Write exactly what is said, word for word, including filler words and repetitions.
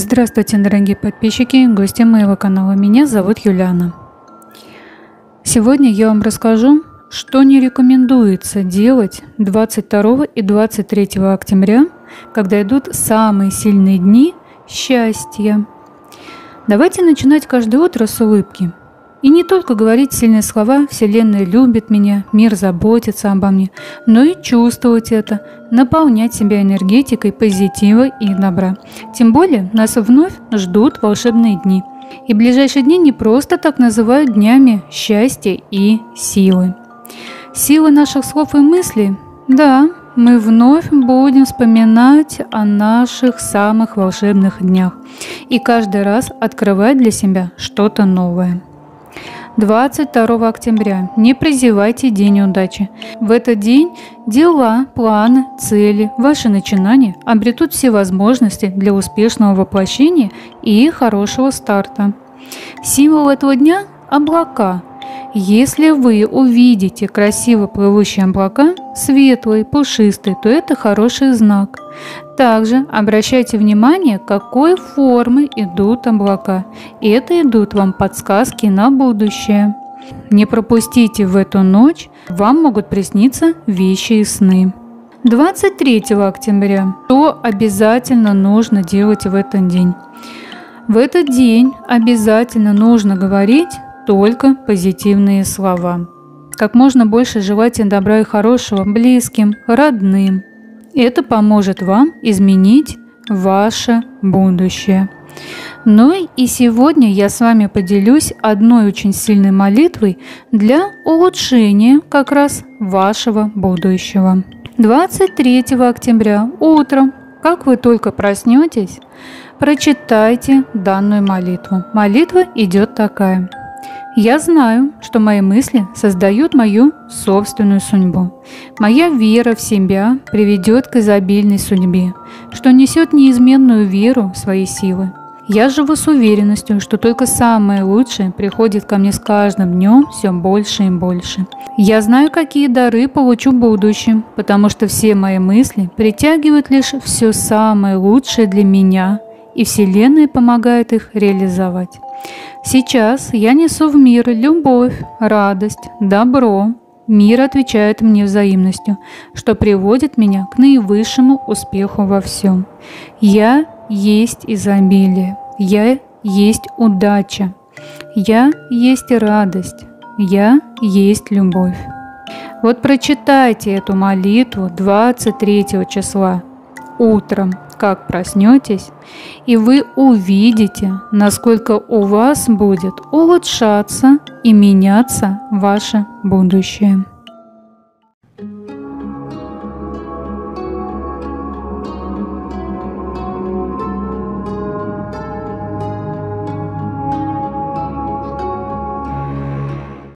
Здравствуйте, дорогие подписчики и гости моего канала. Меня зовут Юлиана. Сегодня я вам расскажу, что не рекомендуется делать двадцать второго и двадцать третьего октября, когда идут самые сильные дни счастья. Давайте начинать каждое утро с улыбки. И не только говорить сильные слова «Вселенная любит меня», «Мир заботится обо мне», но и чувствовать это, наполнять себя энергетикой позитива и добра. Тем более нас вновь ждут волшебные дни. И ближайшие дни не просто так называют днями счастья и силы. Силы наших слов и мыслей? Да, мы вновь будем вспоминать о наших самых волшебных днях и каждый раз открывать для себя что-то новое. двадцать второго октября. Не прозевайте день удачи. В этот день дела, планы, цели, ваши начинания обретут все возможности для успешного воплощения и хорошего старта. Символ этого дня – облака. Если вы увидите красиво плывущие облака, светлые, пушистые, то это хороший знак. Также обращайте внимание, какой формы идут облака. Это идут вам подсказки на будущее. Не пропустите в эту ночь, вам могут присниться вещи и сны. двадцать третьего октября. Что обязательно нужно делать в этот день? В этот день обязательно нужно говорить только позитивные слова. Как можно больше желайте добра и хорошего близким, родным. Это поможет вам изменить ваше будущее. Ну и сегодня я с вами поделюсь одной очень сильной молитвой для улучшения как раз вашего будущего. двадцать третьего октября утром, как вы только проснетесь, прочитайте данную молитву. Молитва идет такая. Я знаю, что мои мысли создают мою собственную судьбу. Моя вера в себя приведет к изобильной судьбе, что несет неизменную веру в свои силы. Я живу с уверенностью, что только самое лучшее приходит ко мне с каждым днем все больше и больше. Я знаю, какие дары получу в будущем, потому что все мои мысли притягивают лишь все самое лучшее для меня, и Вселенная помогает их реализовать. Сейчас я несу в мир любовь, радость, добро. Мир отвечает мне взаимностью, что приводит меня к наивысшему успеху во всем. Я есть изобилие, я есть удача, я есть радость, я есть любовь. Вот прочитайте эту молитву двадцать третьего числа утром, как проснетесь, и вы увидите, насколько у вас будет улучшаться и меняться ваше будущее.